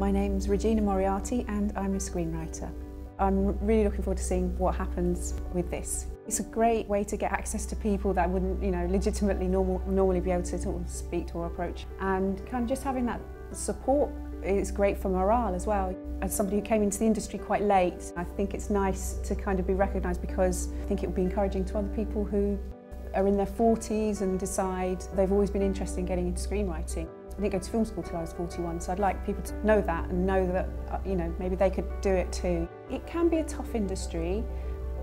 My name's Regina Moriarty and I'm a screenwriter. I'm really looking forward to seeing what happens with this. It's a great way to get access to people that wouldn't, you know, legitimately normally be able to sort of speak to or approach. And kind of just having that support is great for morale as well. As somebody who came into the industry quite late, I think it's nice to kind of be recognised, because I think it would be encouraging to other people who are in their 40s and decide they've always been interested in getting into screenwriting. I didn't go to film school till I was 41, so I'd like people to know that and know that, you know, maybe they could do it too. It can be a tough industry.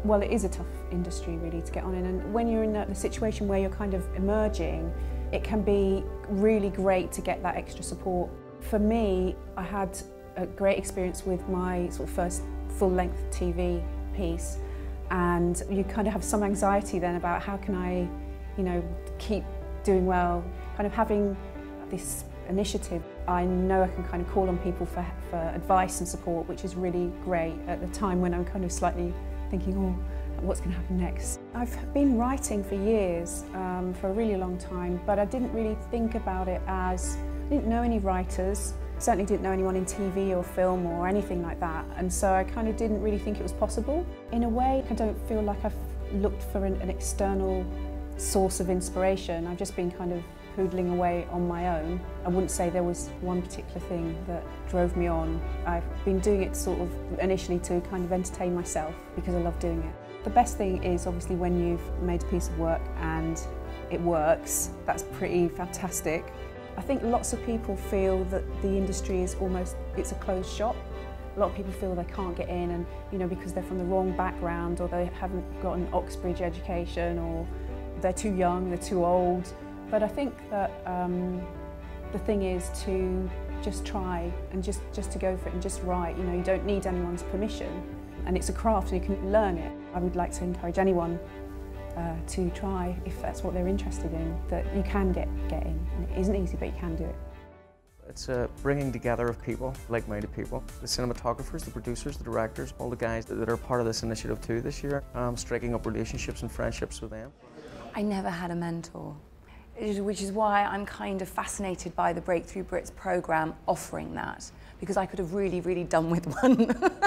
Well, it is a tough industry really to get on in, and when you're in the situation where you're kind of emerging, it can be really great to get that extra support. For me, I had a great experience with my sort of first full-length TV piece, and you kind of have some anxiety then about how can I, you know, keep doing well. Kind of having this initiative, I know I can kind of call on people for advice and support, which is really great at the time when I'm kind of slightly thinking, oh, what's going to happen next? I've been writing for years, for a really long time, but I didn't really think about it as, I didn't know any writers, certainly didn't know anyone in TV or film or anything like that, and so I kind of didn't really think it was possible. In a way, I don't feel like I've looked for an external source of inspiration. I've just been kind of poodling away on my own. I wouldn't say there was one particular thing that drove me on. I've been doing it sort of initially to kind of entertain myself, because I love doing it. The best thing is obviously when you've made a piece of work and it works. That's pretty fantastic. I think lots of people feel that the industry is almost, it's a closed shop. A lot of people feel they can't get in, and you know, because they're from the wrong background, or they haven't got an Oxbridge education, or they're too young, they're too old. But I think that the thing is to just try and just to go for it and just write. You know, you don't need anyone's permission, and it's a craft and you can learn it. I would like to encourage anyone to try, if that's what they're interested in, that you can get in. And it isn't easy, but you can do it. It's a bringing together of people, like-minded people. The cinematographers, the producers, the directors, all the guys that are part of this initiative too this year. Striking up relationships and friendships with them. I never had a mentor, which is why I'm kind of fascinated by the Breakthrough Brits programme offering that, because I could have really, really done with one.